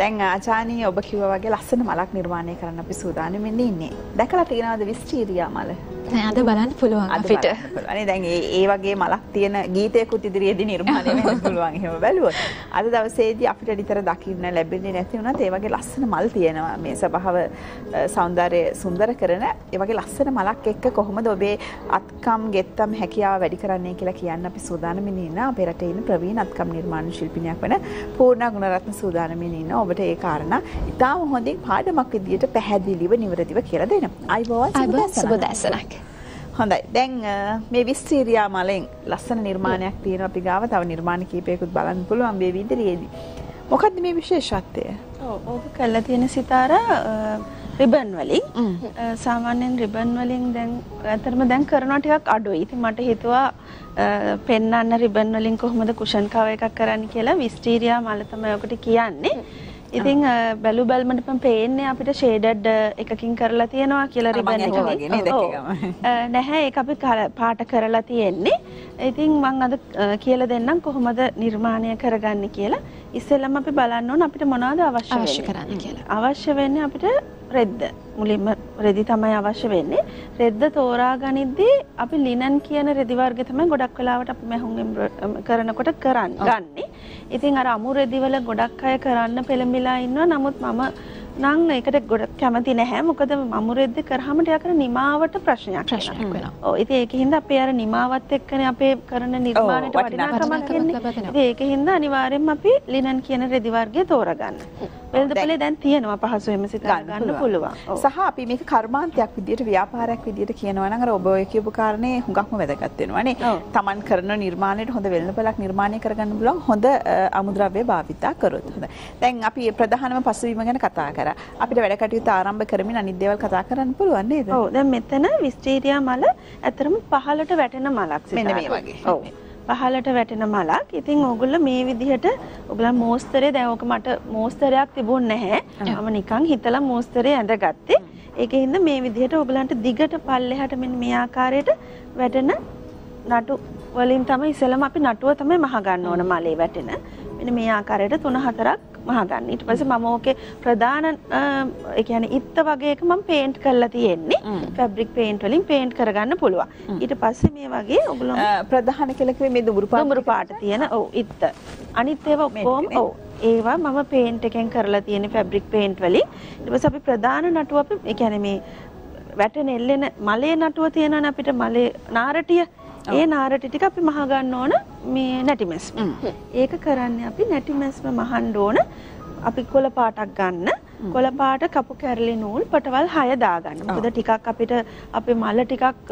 දැන් ආචානී ඔබ කිව්වා වගේ ලස්සන මලක් නිර්මාණය කරන්න අපි සූදානම් වෙන්නේ ඉන්නේ. දැකලා තියෙනවද විස්ටීරියා මල? නෑ අද බලන්න පුළුවන් අපිට. අනේ දැන් ඒ වගේ මලක් තියෙන ගීතයකුත් ඉදිරියේදී නිර්මාණය වෙන්න පුළුවන් එහෙම බැලුවොත්. අද දවසේදී අපිට නිතර දකින්න ලැබෙන්නේ නැති වුණත් ඒ වගේ ලස්සන මල් තියෙනවා. මේ ස්වභාව సౌందර්යය සුන්දර කරන ඒ වගේ ලස්සන මලක් එක්ක කොහොමද ඔබේ අත්කම් ගෙත්තම් හැකියාව වැඩි කරන්නේ කියලා කියන්න අපි සූදානම් වෙන්නේ ඉන්න අපේ රටේ ඉන්න ප්‍රවීණ අත්කම් නිර්මාණ ශිල්පිනියක් වෙන පූර්ණා ගුණරත්න සූදානම් වෙන්නේ ඉන්න. ඔබට ඒ කාරණා ඉතාම හොඳින් පාඩමක් විදියට පැහැදිලිව නිවැරදිව කියලා දෙන්න. අයවා සුබදැසනක්. හොඳයි. දැන් මේ විස්ටීරියා මලෙන් ලස්සන නිර්මාණයක් තියෙනවා අපි ගාව. තව නිර්මාණ කීපයකුත් බලන්න පුළුවන් මේ විදිහේදී. මොකද්ද මේ විශේෂත්වය? ඔව් ඕක කරලා තියෙන සිතාරා රිබන් වලින්. සාමාන්‍යයෙන් රිබන් වලින් දැන් අතරම දැන් කරනවා ටිකක් අඩුයි. ඉතින් මට හිතුවා පෙන්නන්න රිබන් වලින් කොහොමද කුෂන් කව එකක් කරන්න කියලා විස්ටීරියා මල තමයි ඔකට කියන්නේ. ඉතින් බැලු බැලමට පේන්නේ අපිට ෂේඩඩ් එකකින් කරලා තියෙනවා කියලා රිබන් එකකින් නැහැ ඒක අපි පාට කරලා තියෙන්නේ. ඉතින් මම අද කියලා දෙන්නම් කොහොමද නිර්මාණය කරගන්නේ කියලා. ඉස්සෙල්ලම අපි බලන්න ඕන අපිට මොනවද අවශ්‍ය කරන්නේ කියලා. අවශ්‍ය වෙන්නේ අපිට රෙද්ද. මුලින්ම රෙදි තමයි අවශ්‍ය වෙන්නේ. රෙද්ද තෝරා ගනිද්දී අපි ලිනන් කියන රෙදි වර්ගය තමයි ගොඩක් වෙලාවට අපි මැහුම් කරනකොට ගන්නේ. ඉතින් අර අමු රෙදි වල ගොඩක් අය කරන්න පෙළඹිලා ඉන්නවා. නමුත් මම නම් ඒකට ගොඩක් කැමති නැහැ. මොකද අමු රෙද්ද කරාම ටිකක් නිමාවට ප්‍රශ්නයක් වෙනවා. ඔව් ඉතින් ඒකෙන්ද අපි අර නිමාවත් එක්කනේ අපේ කරන නිර්මාණයට වටිනාකමක් දෙන්නේ. ඉතින් ඒකෙන්ද අනිවාර්යයෙන්ම අපි ලිනන් කියන රෙදි වර්ගය තෝරගන්න. වෙළඳපොලේ දැන් තියෙනවා පහසුවෙම සිත ගන්න පුළුවන්. සහ අපි මේක කර්මාන්තයක් විදියට ව්‍යාපාරයක් විදියට කියනවා නම් අර ඔබ ඔය කියපු කාරණේ හුඟක්ම වැදගත් වෙනවා නේ. Taman කරන නිර්මාණයට හොඳ වෙළඳපොලක් නිර්මාණය කරගන්න පුළුවන් හොඳ අමුද්‍රව්‍ය භාවිතා කරොත්. දැන් අපි ප්‍රධානම පසුබිම ගැන කතා කරා. අපිට වැඩ කටයුතු ආරම්භ කරමින් අනිත් දේවල් කතා කරන්න පුළුවන් නේද? ඔව් දැන් මෙතන විස්ටීරියා මල ඇතරම පහළට වැටෙන මලක් සිත. මෙන්න මේ වගේ. ඔව්. පහලට වැටෙන මලක්. ඉතින් ඕගොල්ලෝ මේ විදිහට ඔයගොල්ලෝ මෝස්තරේ දැන් ඕක මට මෝස්තරයක් තිබුණේ නැහැ. මම නිකන් හිතලා මෝස්තරේ ඇඳගත්තේ. ඒකෙන්ද මේ විදිහට ඔයගලන්ට දිගට පල්ලෙහාට මෙන්න මේ ආකාරයට වැටෙන නටු වලින් තමයි ඉස්සෙල්ලම අපි නටුව තමයි මහ ගන්න ඕන මලේ වැටෙන. මෙන්න මේ ආකාරයට 3-4ක් මහ ගන්න. ඊට පස්සේ මම ඕකේ ප්‍රධාන ඒ කියන්නේ ඉත්ත වගේ එක මම පේන්ට් කරලා තියෙන්නේ. ෆැබ්‍රික් පේන්ට් වලින් පේන්ට් කරගන්න පුළුවන්. ඊට පස්සේ මේ වගේ ඔයගොල්ලෝ ප්‍රධාන කියලා කිව්වේ මේ දුඹුරු පාට තියෙන ඔව් ඉත්ත. අනිත් ඒවා ඔක්කොම ඔව් ඒවා මම පේන්ට් එකෙන් කරලා තියෙන ෆැබ්‍රික් පේන්ට් වලින්. ඊට පස්සේ අපි ප්‍රධාන නටුව අපි ඒ කියන්නේ මේ වැටෙන එල්ලෙන මලේ නටුව තියෙනවනේ අපිට මලේ නාරටිය. ඒ නාරටි ටික අපි මහ ගන්න ඕන මේ නැටිමැස්ම. ඒක කරන්නේ අපි නැටිමැස්ම මහන්න ඕන. අපි කොළ පාටක් ගන්න. කොළ පාට කපු කැරලි නූල් පටවල් 6 දාගන්න. මොකද ටිකක් අපිට අපේ මල ටිකක්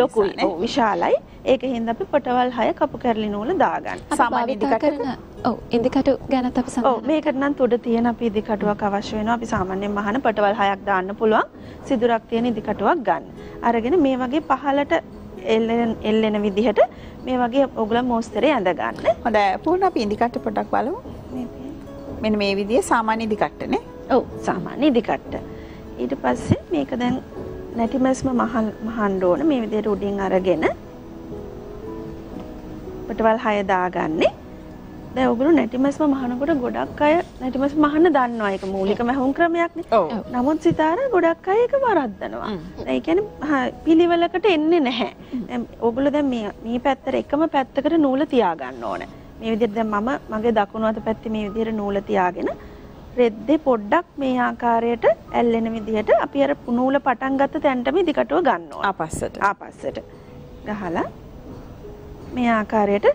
ලොකුයි. ඔව් විශාලයි. ඒකෙන් අපි පටවල් 6 කපු කැරලි නූල දාගන්න. සාමාන්‍ය ඉදිකටට ඔව් ඉදිකටු ගැනත් අපි සම්බන්ධ. ඔව් මේකට නම් උඩ තියෙන අපි ඉදිකටුවක් අවශ්‍ය වෙනවා. අපි සාමාන්‍යයෙන් මහන පටවල් 6ක් දාන්න පුළුවන්. සිදුරක් තියෙන ඉදිකටුවක් ගන්න. අරගෙන මේ වගේ පහලට එල්ලෙන විදිහට මේ වගේ ඔයගොල්ලෝ මෝස්තරේ ඇඳ ගන්න. හොඳයි. පූර්ණ අපි ඉදිකට්ට පොඩක් බලමු. මෙන්න මේ විදිහේ සාමාන්‍ය ඉදිකට්ටනේ. ඔව් සාමාන්‍ය ඉදිකට්ට. ඊට පස්සේ මේක දැන් නැටිමැස්ම මහන්න ඕන මේ විදිහට උඩින් අරගෙන පොටවල් 6 දාගන්නේ. දැන් ඔයගොල්ලෝ නැටිමැස්ම මහනකොට ගොඩක් අය නැටිමැස්ම මහන්න දන්නවා. ඒක මූලික මැහුම් ක්‍රමයක්නේ. නමුත් සිතාරා ගොඩක් අය ඒක වරද්දනවා. ඒ කියන්නේ පිළිවෙලකට එන්නේ නැහැ. දැන් ඔයගොල්ලෝ දැන් මේ පැත්තට එකම පැත්තකට නූල තියා ගන්න ඕන. මේ විදිහට දැන් මම මගේ දකුණු අත පැත්තේ මේ විදිහට නූල තියාගෙන රෙද්දේ පොඩ්ඩක් මේ ආකාරයට ඇල්ලෙන විදිහට අපි අර නූල පටන් ගත්ත තැනටම ඉදිකටව ගන්න ඕන. ආපස්සට ගහලා මේ ආකාරයට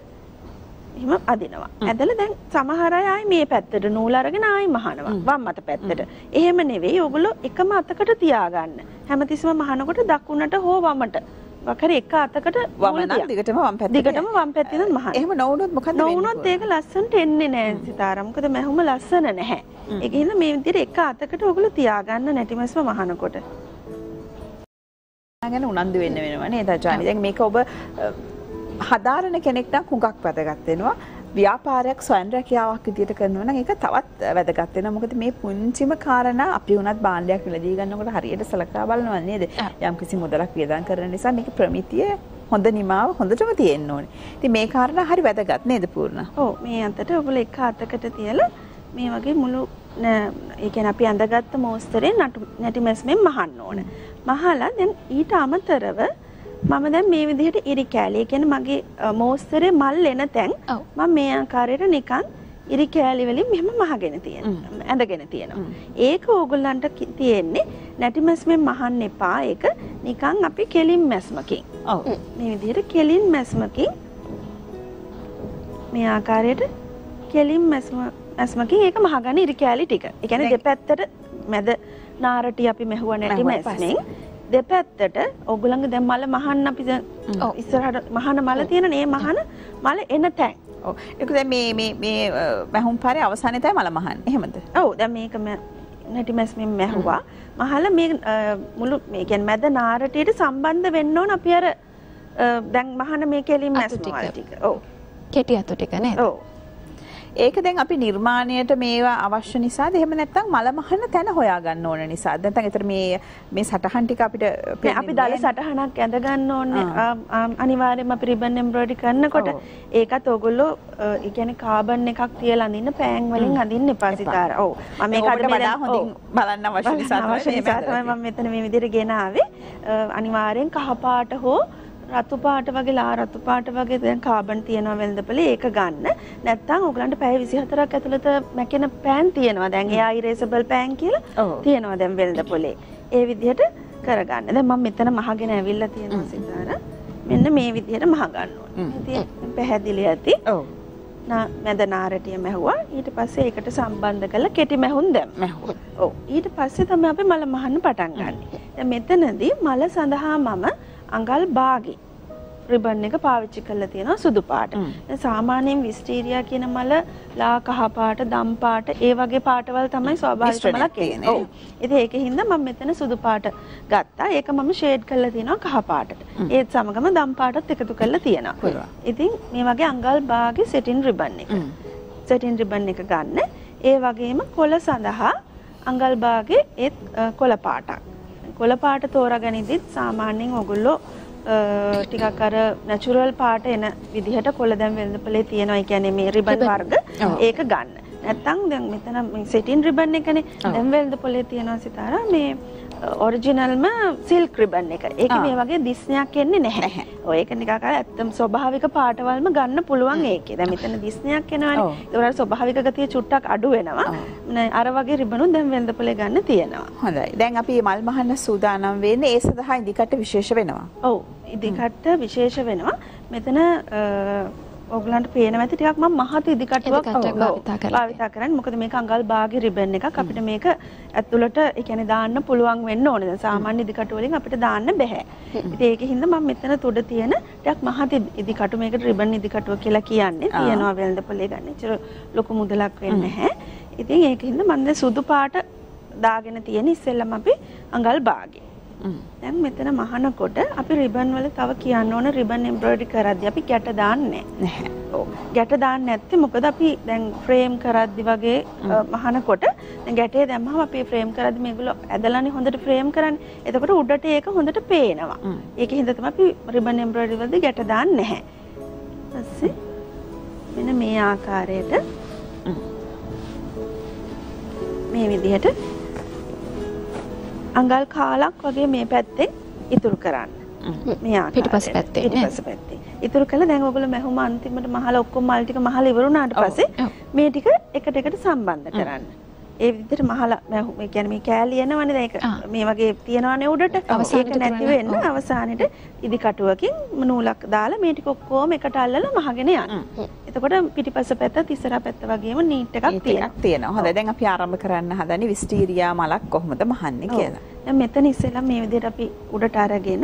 එහෙම අදිනවා. ඇදලා දැන් සමහර අය ආයි මේ පැත්තට නූල අරගෙන ආයි මහනවා. වම් අත පැත්තට. එහෙම නෙවෙයි. ඔයගොල්ලෝ එකම අතකට තියාගන්න. හැමතිස්සම මහනකොට දකුණට හෝ වමට මොකක් හරි එක අතකට වම නම් දිගටම වම් පැත්තෙන් මහන. එහෙම නොවුනොත් මොකද වෙන්නේ? නොවුනොත් ඒක ලස්සනට එන්නේ නැහැ සිතාරා. මොකද මැහුම ලස්සන නැහැ. ඒක හින්දා මේ විදිහට එක අතකට ඔගොල්ලෝ තියාගන්න නැටිමස්ම මහනකොට. නැගෙන උනන්දු වෙන්න වෙනවා නේද ජානි? දැන් මේක ඔබ හදාරන කෙනෙක් නම් හුඟක් වැදගත් වෙනවා. ව්‍යාපාරයක් සොයන රැකියාවක් විදියට කරනවා නම් ඒක තවත් වැදගත් වෙනවා. මොකද මේ පුංචිම කාරණා අපි උනත් භාණ්ඩයක් මිලදී ගන්නකොට හරියට සලකා බලනවා නේද? යම්කිසි මුදලක් වියදම් කරන නිසා මේක ප්‍රමිතිය හොඳ නිමාව හොඳටම තියෙන්න ඕනේ. ඉතින් මේ කාරණා හරි වැදගත් නේද පූර්ණ? ඔව් මේ අතට ඔයගොල්ලෝ එක අතකට තියලා මේ වගේ මුළු ඒ කියන්නේ අපි අඳගත්ත මෝස්තරේ නැටි මැස්මෙන් මහන්න ඕන. මහලා දැන් ඊට අමතරව මම දැන් මේ විදිහට ඉරි කෑලි කියන්නේ මගේ මෝස්තරේ මල් එන තැන් මම මේ ආකාරයට නිකන් ඉරි කෑලි වලින් මෙහෙම මහගෙන තියෙනවා ඇඳගෙන තියෙනවා. ඒක ඕගොල්ලන්ට තියෙන්නේ නැටි මැස්මෙන් මහන්න එපා. ඒක නිකන් අපි කෙලින් මැස්මකින්. ඔව්. මේ විදිහට කෙලින් මැස්මකින් මේ ආකාරයට කෙලින් මැස්මකින් ඒක මහගන්න ඉරි කෑලි ටික. ඒ කියන්නේ දෙපැත්තට මැද නාරටි අපි මෙහුව නැටි මැස්මෙන් දෙපැත්තට ඔගලඟ දැන් මල මහන්න අපි දැන් ඉස්සරහට මහන මල තියෙන නේ මහන මල එන තැන්. ඔව් ඒක දැන් මේ මැහුම් පාරේ අවසානයේ තමයි මල මහන්නේ. එහෙමද? ඔව් දැන් මේක නැටි මැස්මෙන් මැහුවා. මහල මේ මුළු මේ කියන්නේ මැද නාරටියට සම්බන්ධ වෙන්න ඕන අපි අර දැන් මහන මේ කෙලින් මැස් ටික. ඔව්. කෙටි අතු ටික නේද? ඔව්. ඒක දැන් අපි නිර්මාණයට මේවා අවශ්‍ය නිසාද එහෙම නැත්නම් මල මහන තැන හොයා ගන්න ඕන නිසාද? නැත්නම් ඒතර මේ සටහන් ටික අපිට අපි දාල සටහනක් ඇඳ ගන්න ඕනේ. අනිවාර්යයෙන්ම අපි රිබන් එම්බ්‍රොයිඩරි කරනකොට ඒකත් ඕගොල්ලෝ ඒ කියන්නේ කාබන් එකක් තියලා අඳින්න පෑන් වලින් අඳින්න එපා සිතාර. ඔව්. මම මේක අද වඩා හොඳින් බලන්න අවශ්‍ය නිසා තමයි මම මෙතන මේ විදිහට ගෙන ආවේ. අනිවාර්යෙන් කහ පාට හෝ රතු පාට වගේ ලා රතු පාට වගේ දැන් කාබන් තියෙනවා වෙළඳපලේ ඒක ගන්න. නැත්තම් ඕගලන්ට පැය 24ක් ඇතුළත මැකෙන පෑන් තියෙනවා. දැන් ඒ ඉරේසබල් පෑන් කියලා තියෙනවා දැන් වෙළඳපලේ. ඒ විදිහට කරගන්න. දැන් මම මෙතන මහගෙන ඇවිල්ලා තියෙනවා සිතාරා. මෙන්න මේ විදිහට මහ ගන්න ඕනේ. ඉතින් පැහැදිලි ඇති. ඔව්. මැද නාරටිය මැහුවා. ඊට පස්සේ ඒකට සම්බන්ධ කරලා කෙටි මැහුම් දැන් මැහුවා. ඔව්. ඊට පස්සේ තමයි අපි මල මහන්න පටන් ගන්නෙ. දැන් මෙතනදී මල සඳහා මම අඟල් භාගේ රිබන් එක පාවිච්චි කරලා තියෙනවා සුදු පාට. සාමාන්‍යයෙන් විස්ටීරියා කියන මල ලා කහ පාට, දම් පාට, ඒ වගේ පාටවල තමයි ස්වභාවික මලක් එන්නේ. ඔව්. ඉතින් ඒකෙහිඳ මම මෙතන සුදු පාට ගත්තා. ඒක මම ෂේඩ් කරලා තියෙනවා කහ පාටට. ඒත් සමගම දම් පාටත් එකතු කරලා තියෙනවා. ඉතින් මේ වගේ අඟල් භාගේ සෙටින් රිබන් එක. සෙටින් රිබන් එක ගන්න. ඒ වගේම කොළ සඳහා අඟල් භාගේ ඒත් කොළ පාටක්. කොළ පාට තෝරාගනිද්දිත් සාමාන්‍යයෙන් ඔගොල්ලෝ ටිකක් අර නැචරල් පාට එන විදිහට කොළ දැන් වෙළඳපලේ තියෙනවා. ඒ කියන්නේ මේ රිබන් වර්ග ඒක ගන්න. නැත්තම් දැන් මෙතන මේ සෙටින් රිබන් එකනේ දැන් වෙළඳපලේ තියෙනවා සිතාරා මේ ඔරිජිනල්ම සිල්ක් රිබන් එක. ඒක මේ වගේ දිස්නයක් එන්නේ නැහැ. ඔය ඒක නිකන් අර ඇත්තම ස්වභාවික පාටවලම ගන්න පුළුවන් ඒකේ. දැන් මෙතන දිස්නයක් එනවනේ. ඒතර ස්වභාවික ගතිය චුට්ටක් අඩු වෙනවා. අර වගේ රිබනුත් දැන් වෙළඳපොලේ ගන්න තියෙනවා. හොඳයි. දැන් අපි මල් මහන්න සූදානම් වෙන්නේ ඒ සඳහා ඉදිකට විශේෂ වෙනවා. ඔව්. ඉදිකට විශේෂ වෙනවා. මෙතන ඔයගලන්ට පේනවා ඇති ටිකක් මම මහත ඉදිකටුවක් භාවිතා කරන්නේ. මොකද මේක අඟල් භාගේ රිබන් එකක්. අපිට මේක ඇතුළට ඒ කියන්නේ දාන්න පුළුවන් වෙන්න ඕනේ. දැන් සාමාන්‍ය ඉදිකට වලින් අපිට දාන්න බෑ. ඉතින් ඒකෙහිඳ මම මෙතන තුඩ තියෙන ටිකක් මහත ඉදිකටු මේකට රිබන් ඉදිකටුව කියලා කියන්නේ. තියනවා වෙළඳපොලේ ගන්න. ඒක ලොකු මුදලක් වෙන්නේ නැහැ. ඉතින් ඒකින්ද මම දැන් සුදු පාට දාගෙන තියෙන ඉස්සෙල්ලම අපි අඟල් භාගේ. දැන් මෙතන මහනකොට අපි රිබන් වල තව කියන්න ඕන රිබන් එම්බ්‍රොයිඩරි කරද්දී අපි ගැට දාන්නේ නැහැ. ඔව්. ගැට දාන්නේ නැත්තේ මොකද අපි දැන් ෆ්‍රේම් කරද්දී වගේ මහනකොට දැන් ගැටේ දැම්මම අපි ෆ්‍රේම් කරද්දී මේගොල්ලෝ ඇදලානේ හොඳට ෆ්‍රේම් කරන්නේ. එතකොට උඩට ඒක හොඳට පේනවා. ඒකෙන්ද තමයි අපි රිබන් එම්බ්‍රොයිඩරි වලදී ගැට දාන්නේ නැහැ. ඊපස්සේ මෙන්න මේ ආකාරයට මේ විදිහට අඟල් කාලක් වගේ මේ පැත්තෙන් ඉතුරු කරන්න. මෙයා පිටිපස්ස පැත්තේ පිටිපස්ස පැත්තේ ඉතුරු කළා. දැන් ඔයගොල්ලෝ මැහුම අන්තිමට මහලා ඔක්කොම මල් ටික මහලා ඉවර වුණාට පස්සේ මේ ටික එකට එකට සම්බන්ධ කරන්න. ඒ විදිහට මහලා මැහුම ඒ කියන්නේ මේ කෑලි එනවනේ දැන් ඒක මේ වගේ තියනවනේ උඩට. ඒක නැති වෙන්න අවසානයේදී ඉදි කටුවකින් නූලක් දාලා මේ ටික ඔක්කොම එකට අල්ලලා මහගෙන යන්න. එතකොට පිටිපස්ස පැත්තත් ඉස්සරහා පැත්ත වගේම නීට් එකක් තියෙනවා. හොඳයි. දැන් අපි ආරම්භ කරන්න හදන්නේ විස්ටීරියා මලක් කොහොමද මහන්නේ කියලා. දැන් මෙතන ඉස්සෙල්ලා මේ විදිහට අපි උඩට අරගෙන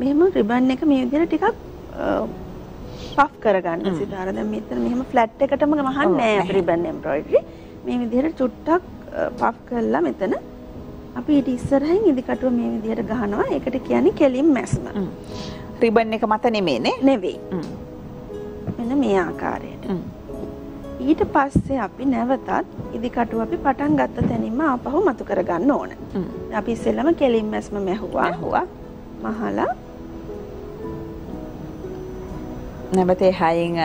මෙහෙම රිබන් එක මේ විදිහට ටිකක් puff කරගන්න සිතාර. දැන් මෙතන මෙහෙම ෆ්ලැට් එකටම ගහන්න නෑ අපේ රිබන් එම්බ්‍රොයිඩරි. මේ විදිහට චුට්ටක් puff කරලා මෙතන අපි ඊට ඉස්සරහින් ඉදිකටුව මේ විදිහට ගහනවා. ඒකට කියන්නේ කෙලින් මැස්ම. රිබන් එක මත නෙමෙයිනේ. නෙවෙයි. මෙන්න මේ ආකාරයට. ඊට පස්සේ අපි නැවතත් ඉදිකටුව අපි පටන් ගත්ත තැනින්ම ආපහු මතු කරගන්න ඕන. අපි ඉස්සෙල්ලම කෙලින් මැස්ම මැහුවා. මහලා නැවත හයින්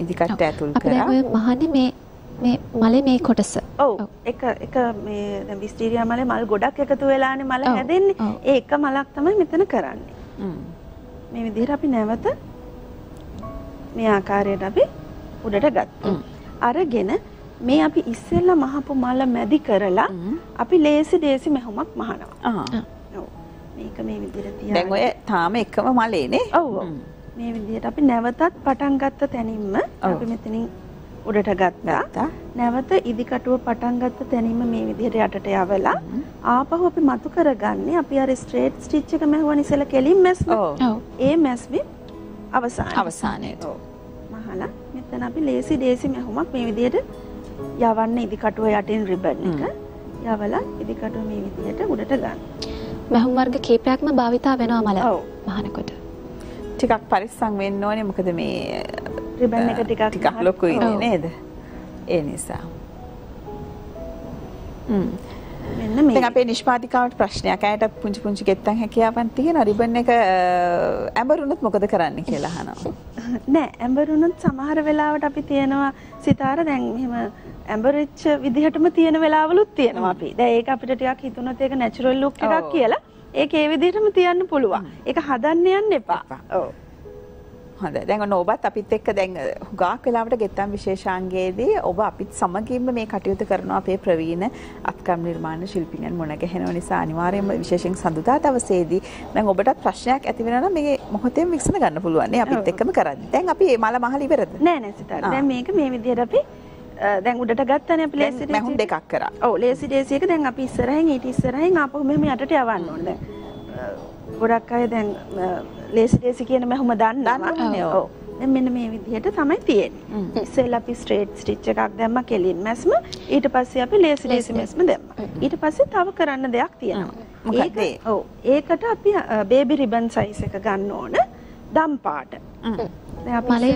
ඉදිකට්ට ඇතුල් කරා. ඔය මහන්නේ මේ මලේ මේ කොටස. ඔව්. එක මේ දැන් විස්ටීරියා මලේ මල් ගොඩක් එකතු වෙලානේ මල හැදෙන්නේ. ඒ එක මලක් තමයි මෙතන කරන්නේ. මේ විදිහට අපි නැවත මේ ආකාරයට අපි උඩට ගත්තා. අරගෙන මේ අපි ඉස්සෙල්ලා මහපු මල මැදි කරලා අපි ලේසි දේසි මෙහුමක් මහනවා. ඔව්. මේක මේ විදිහට තියන්න. දැන් ඔය තාම එකම මලේනේ. ඔව්. මේ විදිහට අපි නැවතත් පටන් ගත්ත තැනින්ම අපි මෙතනින් උඩට ගත්තා. නැවත ඉදිකටුව පටන් ගත්ත තැනින්ම මේ විදිහට යටට යවලා ආපහු අපි මතු කරගන්නේ අපි අර ස්ට්‍රේට් ස්ටිච් එක මැහුවන ඉස්සෙල්ලා කෙලින් මැස්ම. ඔව්. ඒ මැස්වි අවසානයේදී. ඔව්. මහලා මෙතන අපි ලේසි දේසි මැහුමක් මේ විදිහට යවන්න ඉදිකටුව යටින් රිබන් එක යවලා ඉදිකටුව මේ විදිහට උඩට ගන්න. මැහුම් වර්ග කීපයක්ම භාවිතා වෙනවා මල. ඔව්. මහනකොට. ටිකක් පරිස්සම් වෙන්න ඕනේ මොකද මේ රිබන් එක ටිකක් ලොකුයි නේද? ඒ නිසා. මෙන්න මේ. දැන් අපේ නිෂ්පාදිකාවට ප්‍රශ්නයක්. ඇයට පුංචි පුංචි ගෙත්තන් හැකියාවන් තියෙනවා. රිබන් එක ඇඹරුණොත් මොකද කරන්න කියලා අහනවා. නෑ ඇඹරුණොත් සමහර වෙලාවට අපි තියනවා සිතාර දැන් මෙහෙම ඇඹරිච්ච විදිහටම තියෙන වෙලාවලුත් තියෙනවා අපි. දැන් ඒක අපිට ටිකක් හිතුණොත් ඒක නැචරල් ලුක් එකක් කියලා. ඒක ඒ විදිහටම තියන්න පුළුවන්. ඒක හදන්න යන්න එපා. ඔව්. හොඳයි. දැන් ඔන්න ඔබත් අපිත් එක්ක දැන් හුඟක් වෙලාවට ගෙත්තම් විශේෂාංගයේදී ඔබ අපිත් සමගින්ම මේ කටයුතු කරනවා අපේ ප්‍රවීණ අත්කම් නිර්මාණ ශිල්පිනියන් මුණගැහෙන නිසා අනිවාර්යයෙන්ම විශේෂයෙන් සඳුදා දවසේදී දැන් ඔබටත් ප්‍රශ්නයක් ඇති වෙනවා නම් මේ මොහොතේම වික්ෂණ ගන්න පුළුවන් නේ අපිත් එක්කම කරන්නේ. දැන් අපි මේ මල මහල ඉවරද? නෑ නෑ සිතාර. දැන් මේක මේ විදිහට අපි දැන් උඩට ගත්තනේ අපි ලේසි දේසි මැහුම් දෙකක් කරා. ඔව් ලේසි දේසි එක දැන් අපි ඉස්සරහින් ඊට ඉස්සරහින් ආපහු මෙහෙම යටට යවන්න ඕනේ. දැන් ගොඩක් අය දැන් ලේසි දේසි කියන මැහුම දන්නවනේ. ඔව්. දැන් මෙන්න මේ විදිහට තමයි තියෙන්නේ. ඉස්සෙල්ලා අපි ස්ට්‍රේට් ස්ටිච් එකක් දැම්මා කෙලින් මැස්ම. ඊට පස්සේ අපි ලේසි දේසි මැස්ම දැම්මා. ඊට පස්සේ තව කරන්න දෙයක් තියෙනවා. මොකක්ද? ඔව්. ඒකට අපි බේබි රිබන් සයිස් එක ගන්න ඕන. දම් පාට. දැන් අපි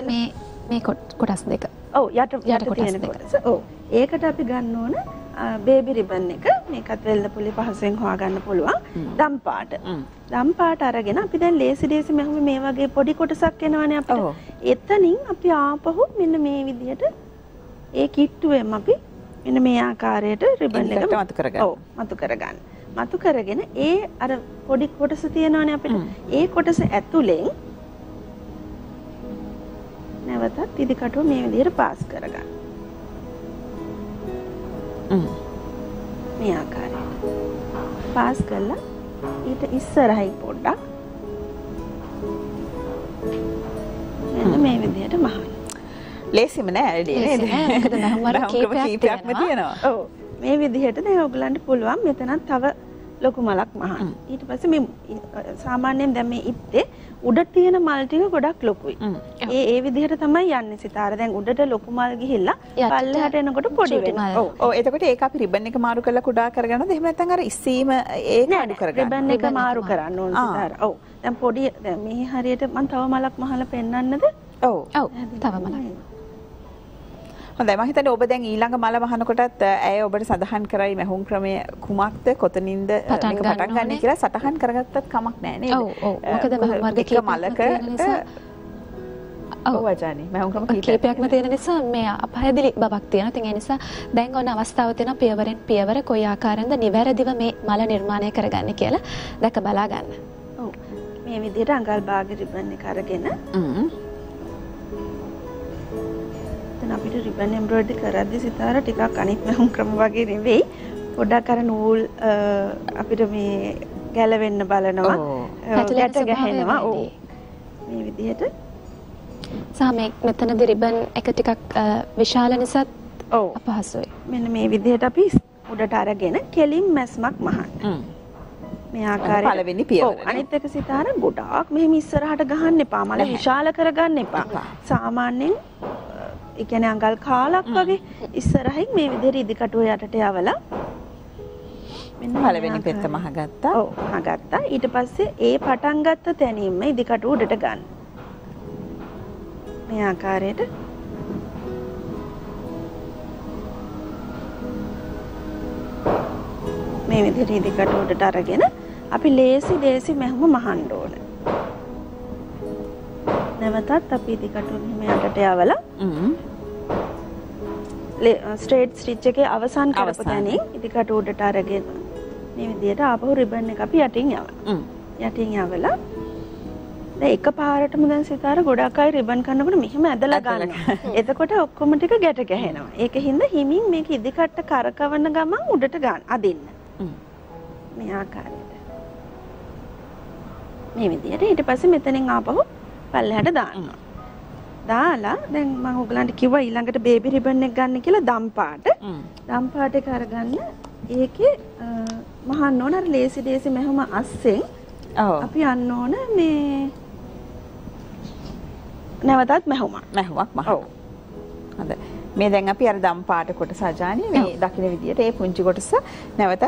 මේ කොටස් දෙක. ඔව් යට තියෙන කොටස. ඔව්. ඒකට අපි ගන්න ඕන බේබි රිබන් එක. මේකත් වෙලඳ පුලි පහසෙන් හොයාගන්න පුළුවන්. දම් පාට. දම් පාට අරගෙන අපි දැන් ලේසි දේසි මැහුමේ මේ වගේ පොඩි කොටසක් එනවනේ අපිට. එතනින් අපි ආපහු මෙන්න මේ විදිහට ඒ කිට්ටුවෙන් අපි මෙන්න මේ ආකාරයට රිබන් එක මතු කරගන්න. ඔව් මතු කරගන්න. මතු කරගෙන ඒ අර පොඩි කොටස තියෙනවනේ අපිට. ඒ කොටස ඇතුලෙන් නැවතත් ඉදිකටුව මේ විදිහට පාස් කරගන්න. මේ ආකාරයට. පාස් කළා. ඊට ඉස්සරහින් පොඩ්ඩක්. මෙන්න මේ විදිහට මහන්න. ලේසිම නෑ නේද? මොකද මහවර කීපයක්ම තියෙනවා. ඔව්. මේ විදිහට දැන් ඔයගලන්ට පුළුවන් මෙතනත් තව ලොකු මලක් මහන්න. ඊට පස්සේ මේ සාමාන්‍යයෙන් දැන් මේ ඉත්තේ උඩ තියෙන මල් ටික ගොඩක් ලොකුයි. ඒ විදිහට තමයි යන්නේ සිතාර. දැන් උඩට ලොකු මල් ගිහිල්ලා පල්ලෙහාට එනකොට පොඩි වෙනවා. ඔව්. ඔව් එතකොට ඒක අපි රිබන් එක මාරු කරලා කුඩා කරගන්නද? එහෙම නැත්නම් අර ඉස්සීම ඒක අඩු කරගන්න. රිබන් එක මාරු කරන්න ඕන සිතාර. ඔව්. දැන් පොඩි දැන් මේ හරියට මම තව මලක් මහලා පෙන්වන්නද? ඔව්. ඔව්. තව මලක්. හොඳයි මම හිතන්නේ ඔබ දැන් ඊළඟ මල වහනකොටත් ඇය ඔබට සඳහන් කරයි මැහුම් ක්‍රමය කුමක්ද කොතනින්ද මේක පටන් ගන්න කියලා සටහන් කරගත්තත් කමක් නැහැ නේද? ඔව් ඔව්. මොකද මහුම් වර්ග කීපයකට ඔව් අජානි මැහුම් ක්‍රම කීපයක්ම තියෙන නිසා මේ අපහැදිලි බවක් තියෙනවා. ඉතින් ඒ නිසා දැන් ඔන්න අවස්ථාව තියෙනවා පියවරෙන් පියවර කොයි ආකාරයෙන්ද නිවැරදිව මේ මල නිර්මාණය කරගන්න කියලා දැක බලා ගන්න. ඔව්. මේ විදිහට අඟල් භාග රිබන් එක අරගෙන අපිට රිබන් එම්බ්‍රොයිඩරි කරද්දි සිතාර ටිකක් අනිත් මැහුම් ක්‍රම වගේ නෙවෙයි පොඩක් අර නූල් අපිට මේ ගැලවෙන්න බලනවා පැටලයට ගහනවා. ඔව් මේ විදිහට සාමේ මෙතනදී රිබන් එක ටිකක් විශාල නිසාත් ඔව් අපහසුයි. මෙන්න මේ විදිහට අපි උඩට අරගෙන කෙලින් මැස්මක් මහන්න. මෙයාකාරයේ පළවෙනි පියවර. අනිත් එක සිතාර ගොඩාක් මෙහෙම ඉස්සරහට ගහන්න එපා. මල විශාල කරගන්න එපා. සාමාන්‍යයෙන් ඒ කියන්නේ අඟල් කාලක් වගේ ඉස්සරහින් මේ විදිහට ඉදිකටුව යටට යවලා මෙන්න පළවෙනි පෙත්ත මහගත්තා. ඔව් මහගත්තා. ඊට පස්සේ ඒ පටන් ගත්ත තැනින්ම ඉදිකටුව උඩට ගන්න. මේ ආකාරයට මේ විදිහට ඉදිකට උඩට අරගෙන අපි ලේසි දේසි මෙහෙම මහන්න ඕන. නැවතත් අපි ඉදිකට මෙහෙම යටට යවලා ස්ට්‍රේට් ස්ටිච් එකේ අවසන් කරපු තැනින් ඉදිකට උඩට අරගෙන මේ විදිහට ආපහු රිබන් එක අපි යටින් යවනවා. යටින් යවලා දැන් එකපාරටම දැන් සිතාර ගොඩක් අය රිබන් කන්නකොට මෙහෙම ඇදලා ගන්නවා. එතකොට ඔක්කොම ටික ගැට ගැහෙනවා. ඒකින්ද හිමින් මේක ඉදිකට කරකවන ගමන් උඩට ගන්න අදින්න. මේ ආකාරයට. මේ විදිහට ඊට පස්සේ මෙතනින් ආපහු පල්ලෙහාට දානවා. දාලා දැන් මම ඔයගලන්ට කිව්වා ඊළඟට බේබි රිබන් එක ගන්න කියලා දම්පාට. දම්පාට එක අරගන්න ඒකේ මහන්න ඕන අර ලේසි දේසි මෙහෙම අස්සෙන් අපි යන්න ඕන මේ නැවතත් මැහුමක් මහව. හොඳ. මේ දැන් අපි අර දම් පාට කොටස අජානි මේ දකින්න විදිහට මේ පුංචි කොටස නැවතත්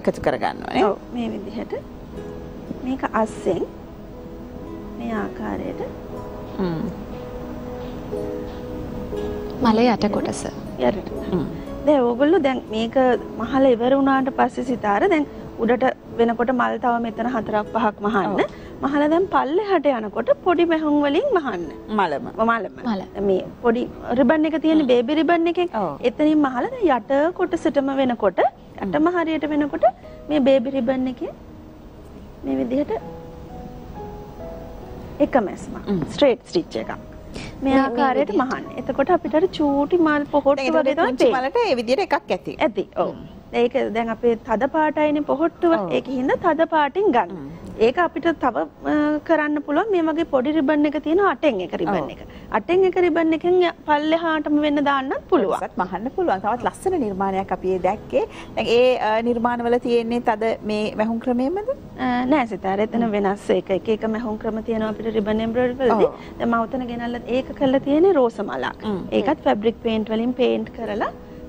එකතු කරගන්න ඕනේ. ඔව් මේ විදිහට මේක අස්සෙන් මේ ආකාරයට මල යට කොටස යටට. දැන් ඕගොල්ලෝ දැන් මේක මහල ඉවර වුණාට පස්සේ සිතාර දැන් උඩට වෙනකොට මල් තව මෙතන හතරක් පහක් මහන්න. මහලා දැන් පල්ලෙහාට යනකොට පොඩි මැහුම් වලින් මහන්න. මලම. මේ පොඩි රිබන් එක තියෙන බේබි රිබන් එකෙන් එතනින් මහලා දැන් යට කොටසටම වෙනකොට යටම හරියට වෙනකොට මේ බේබි රිබන් එකේ මේ විදිහට එකම ඇස්ම ස්ට්‍රේට් ස්ටිච් එකක්. මේ ආකාරයට මහන්න. එතකොට අපිට අර චූටි මල් පොහොට්ටු වගේ තමයි. චූටි මලට මේ විදිහට එකක් ඇති. ඇති. ඔව්. ඒක දැන් අපේ තද පාටයිනේ පොහොට්ටුව. ඒකින්ද තද පාටින් ගන්න. ඒක අපිට තව කරන්න පුළුවන් මේ වගේ පොඩි රිබන් එක තියෙන 8න් එක රිබන් එක. 8න් එක රිබන් එකෙන් පල්ලෙහාටම වෙන්න දාන්නත් පුළුවන්. ඒකත් මහන්න පුළුවන්. තවත් ලස්සන නිර්මාණයක් අපි ඒ දැක්කේ. දැන් ඒ නිර්මාණවල තියෙන්නේ තද මේ මැහුම් ක්‍රමයේමද? නෑ සිතාර. එතන වෙනස් ඒක. එක මැහුම් ක්‍රම තියෙනවා අපිට රිබන් එම්බ්‍රොයිඩරි වලදී. දැන් මම උතන ගෙනල්ලා ඒක කරලා තියෙන්නේ රෝස මලක්. ඒකත් ෆැබ්‍රික් පේන්ට් වලින් පේන්ට්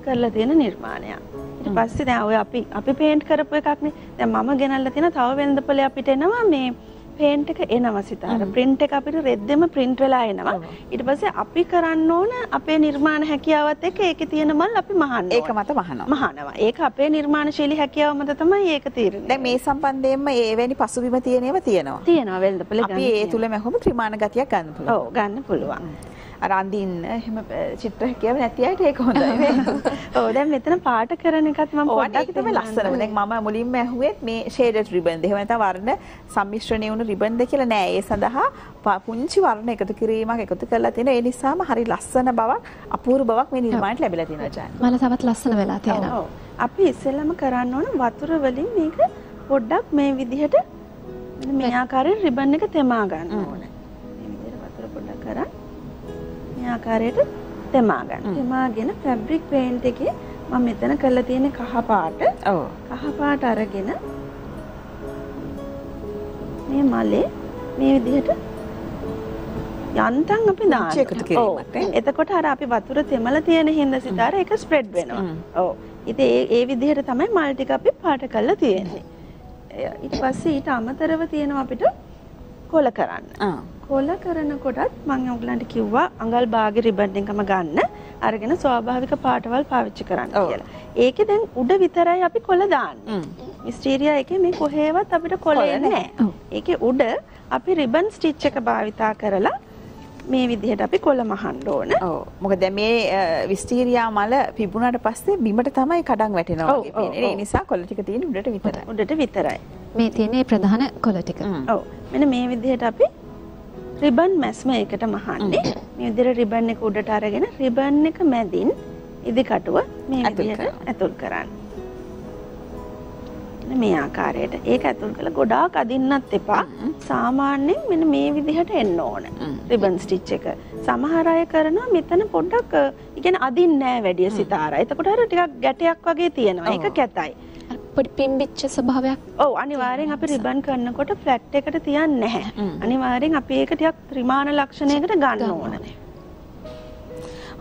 කරලා තියෙන නිර්මාණයක්. ඊට පස්සේ දැන් ඔය අපි පේන්ට් කරපු එකක්නේ. දැන් මම ගෙනල්ලා තියෙන තව වෙළඳපොලේ අපිට එනවා මේ පේන්ට් එක එනවා සිතාර. print එක අපිට රෙද්දෙම print වෙලා එනවා. ඊට පස්සේ අපි කරන්න ඕන අපේ නිර්මාණ හැකියාවත් එක්ක ඒකේ තියෙන මල් අපි මහන්න. ඒක මත මහනවා. ඒක අපේ නිර්මාණශීලී හැකියාව මත තමයි ඒක තීරණය. දැන් මේ සම්බන්ධයෙන්ම මේ එවැනි පසුබිම තියෙනේම තියෙනවා. තියෙනවා වෙළඳපොලේ ගන්න. අපි ඒ තුලම කොහොම ත්‍රිමාණ ගතියක් ගන්න පුළුවන්. ඔව් ගන්න පුළුවන්. අර අඳින්න එහෙම චිත්‍ර හැකියාව නැති අයට ඒක හොඳයි නේ. ඔව් දැන් මෙතන පාට කරන එකත් මම පොඩ්ඩක් තමයි ලස්සනම. දැන් මම මුලින්ම ඇහුවෙත් මේ ෂේඩඩ් රිබන්ද. එහෙම නැත්නම් වර්ණ සම්මිශ්‍රණය වුණු රිබන්ද කියලා නෑ. ඒ සඳහා පුංචි වර්ණ එකතු කිරීමක් එකතු කරලා තියෙනවා. ඒ නිසාම හරි ලස්සන බවක්, අපූර්ව බවක් මේ නිර්මාණයට ලැබිලා තියෙනවා ජානි. මල තවත් ලස්සන වෙලා තියෙනවා. අපි ඉස්සෙල්ලම කරන්න ඕන වතුර වලින් මේක පොඩ්ඩක් මේ විදිහට මේ ආකාරයෙන් රිබන් එක තෙමා ගන්න ඕනේ. මේ විදිහට වතුර පොඩ්ඩක් කරා ආකාරයට තෙමා ගන්න. තෙමාගෙන ෆැබ්‍රික් පේන්ට් එකේ මම මෙතන කරලා තියෙන කහ පාට. ඔව්. කහ පාට අරගෙන මේ මලේ මේ විදිහට යන්තම් අපි දානවා. එතකොට අර අපි වතුර තෙමලා තියෙන හින්දා සිතාර ඒක ස්ප්‍රෙඩ් වෙනවා. ඔව්. ඉතින් ඒ විදිහට තමයි මල් ටික අපි පාට කරලා තියෙන්නේ. ඊට පස්සේ ඊට අමතරව තියෙනවා අපිට කොළ කරන්න. කොළ කරනකොටත් මම ඔයගලන්ට කිව්වා අඟල් භාගේ රිබන් එකම ගන්න අරගෙන ස්වාභාවික පාටවල් පාවිච්චි කරන්න කියලා. ඒකේ දැන් උඩ විතරයි අපි කොළ දාන්නේ. මිස්ටීරියා එකේ මේ කොහෙවත් අපිට කොළේ නැහැ. ඒකේ උඩ අපි රිබන් ස්ටිච් එක භාවිතා කරලා මේ විදිහට අපි කොළ මහන්න ඕන. ඔව්. මොකද මේ විස්ටීරියා මල පිපුණාට පස්සේ බිමට තමයි කඩන් වැටෙනවා වගේ පේන්නේ. ඒ නිසා කොළ ටික තියෙන්නේ උඩට විතරයි. උඩට විතරයි. මේ තියෙන්නේ ප්‍රධාන කොළ ටික. ඔව්. මෙන්න මේ විදිහට අපි රිබන් මැස්ම එකට මහන්නේ. මේ විදිහට රිබන් එක උඩට අරගෙන රිබන් එක මැදින් ඉදිකටුව මේ විදිහට ඇතුල් කරන්න. මේ ආකාරයට ඒක ඇතුල් කළ ගොඩාක් අදින්නත් එපා. සාමාන්‍යයෙන් මෙන්න මේ විදිහට එන්න ඕන. රිබන් ස්ටිච් එක. සමහර අය කරනවා මෙතන පොඩ්ඩක් ඒ කියන්නේ අදින්නේ නැහැ වැඩි සිතාරා. එතකොට අර ටිකක් ගැටයක් වගේ තියෙනවා. ඒක කැතයි. පිම්බිච්ච ස්වභාවයක්. ඔව් අනිවාර්යෙන් අපි රිබන් කරනකොට ෆ්ලැට් එකට තියන්නේ නැහැ. අනිවාර්යෙන් අපි ඒක ටිකක් ත්‍රිමාන ලක්ෂණයකට ගන්න ඕනේ.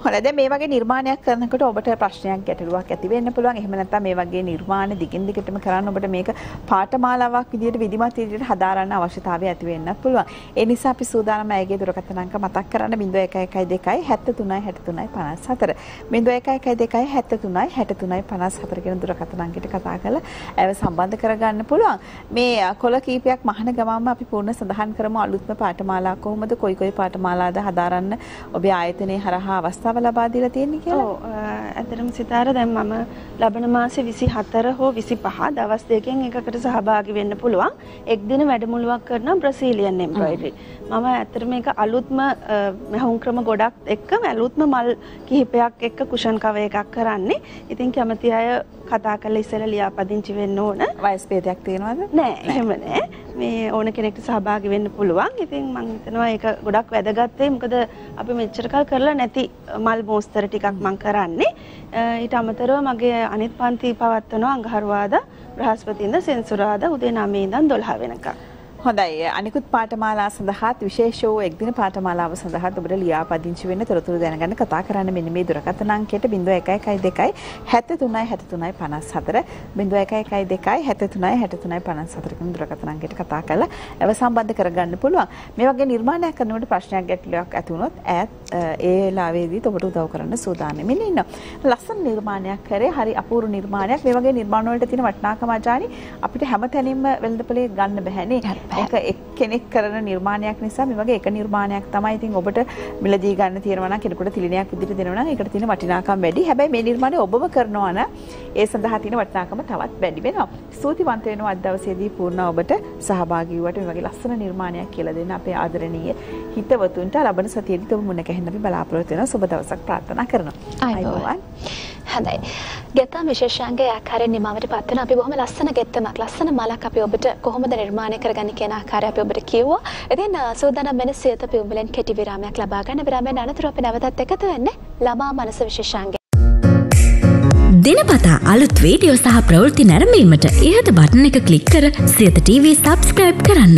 හොඳයි දැන් මේ වගේ නිර්මාණයක් කරනකොට ඔබට ප්‍රශ්නයක් ගැටලුවක් ඇති වෙන්න පුළුවන්. එහෙම නැත්නම් මේ වගේ නිර්මාණ දිගින් දිගටම කරන්න ඔබට මේක පාඨමාලාවක් විදියට විධිමත් විදියට හදාරන්න අවශ්‍යතාවය ඇති වෙන්නත් පුළුවන්. ඒ නිසා අපි සූදානම් ඇයගේ දුරකථන අංක මතක් කරන්න 0112 73 63 54 0112 73 63 54 කියන දුරකථන අංකයට කතා කරලා ඇයව සම්බන්ධ කරගන්න පුළුවන්. මේ කොළ කීපයක් මහන ගමම අපි පූර්ණ සඳහන් කරමු අලුත්ම පාඨමාලාව කොහොමද කොයි පාඨමාලාද හදාරන්න ඔබේ ආයතනයේ හරහා අවස්ථා ලබා දීලා තියෙන්නේ කියලා. ඔව් අතරම සිතාර දැන් මම ලබන මාසේ 24 හෝ 25 දවස් දෙකෙන් එකකට සහභාගී වෙන්න පුළුවන්. එක් දින වැඩමුළුවක් කරන බ්‍රසීලියන් එම්බ්‍රොයිඩරි. මම අතරම මේක අලුත්ම මහුම් ක්‍රම ගොඩක් එක්කම අලුත්ම මල් කිහිපයක් එක්ක කුෂන් කව එකක් කරන්නේ. ඉතින් කැමති අය කතා කරලා ඉස්සෙල්ලා ලියාපදිංචි වෙන්න ඕන. වයස් ભેදයක් තියෙනවද? නෑ, එහෙම නෑ. මේ ඕන කෙනෙක්ට සහභාගී වෙන්න පුළුවන්. ඉතින් මම හිතනවා ඒක ගොඩක් වැදගත් වෙයි. මොකද අපි මෙච්චර කල් කරලා නැති මල් මෝස්තර ටිකක් මම කරන්නේ. ඊට අමතරව මගේ අනිත් පන්ති පවත්වනවා අඟහරුවාදා, බ්‍රහස්පතින්දා, සෙන්සුරාදා උදේ 9 ඉඳන් 12 වෙනකම්. හොඳයි අනිකුත් පාඨමාලා සඳහාත් විශේෂ වූ එක් දින පාඨමාලාව සඳහාත් ඔබට ලියාපදිංචි වෙන්න තොරතුරු දැනගන්න කතා කරන්න මෙන්න මේ දුරකථන අංකයට 0112 73 63 54 0112 73 63 54 කියන දුරකථන අංකයට කතා කරලා ඒව සම්බන්ධ කරගන්න පුළුවන්. මේ වගේ නිර්මාණයක් කරනකොට ප්‍රශ්නයක් ගැටලුවක් ඇති වුණොත් ඈත් ඒ වෙලාවේදී ඔබට උදව් කරන්න සූදානම් ඉන්නවා. ලස්සන නිර්මාණයක් කරේ හරි අපූර්ව නිර්මාණයක්. මේ වගේ නිර්මාණ වලට තියෙන වටිනාකම ආජානි අපිට හැමතැනින්ම වෙළඳපළේ ගන්න බැහැනේ. ඒක එක්කෙනෙක් කරන නිර්මාණයක් නිසා මේ වගේ එක නිර්මාණයක් තමයි. ඉතින් ඔබට මිලදී ගන්න තියෙනවා නම් කෙනෙකුට තිලිනයක් විදිහට දෙනවා නම් ඒකට තියෙන වටිනාකම වැඩි. හැබැයි මේ නිර්මාණය ඔබම කරනවා නම් ඒ සඳහා තියෙන වටිනාකම තවත් වැඩි වෙනවා. ස්තුතිවන්ත වෙනවා අද දවසේදී පූර්ණා ඔබට සහභාගී වුණාට මේ වගේ ලස්සන නිර්මාණයක් කියලා දෙන්න අපේ ආදරණීය හිතවතුන්ට ලබන සතියේදී ඔබ මුණ ගැහෙන්න අපි බලාපොරොත්තු වෙනවා. සුබ දවසක් ප්‍රාර්ථනා කරනවා. ආයුබෝවන්. හඳයි. ගෙත්තම් විශේෂාංගයක් ආකාරයෙන් නිමවට පත් වෙන අපි බොහොම ලස්සන ගෙත්තමක් ලස්සන මලක් අපි ඔබට කොහොමද නිර්මාණය කරගන්නේ කියන ආකාරය අපි ඔබට කිව්වා. ඉතින් සූදානම් වෙන සියත පිඹුලෙන් කෙටි විරාමයක් ලබා ගන්න. විරාමයෙන් අනතුරු අපි නැවතත් එකතු වෙන්නේ ළමා මනස විශේෂාංගය. දිනපතා අලුත් වීඩියෝ සහ ප්‍රවෘත්ති නැරඹීමට ඉහත බටන් එක ක්ලික් කර සියත TV subscribe කරන්න.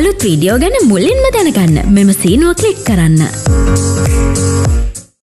අලුත් වීඩියෝ ගැන මුලින්ම දැනගන්න මෙම සීනුව ක්ලික් කරන්න.